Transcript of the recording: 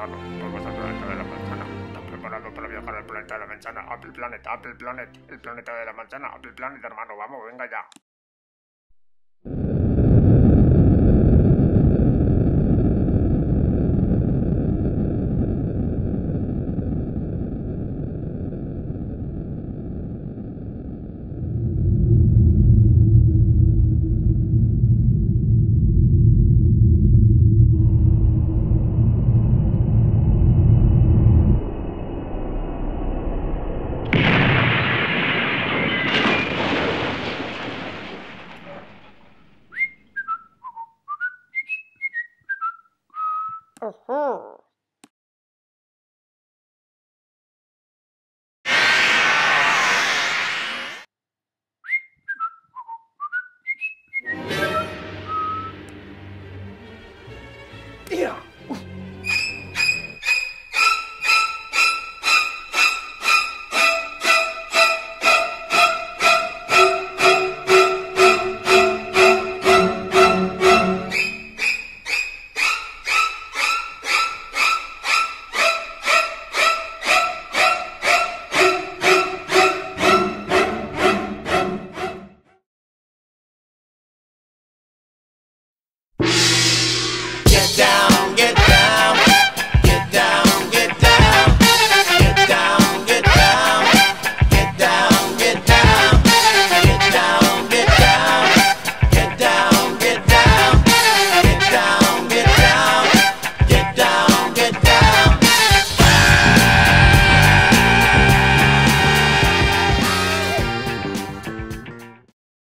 preparado por vosotros dentro de la manzana. Están preparados para viajar al planeta de la manzana. Apple Planet, Apple Planet, el planeta de la manzana. Apple Planet, hermano, vamos, venga ya. Ajá. ¡Tía!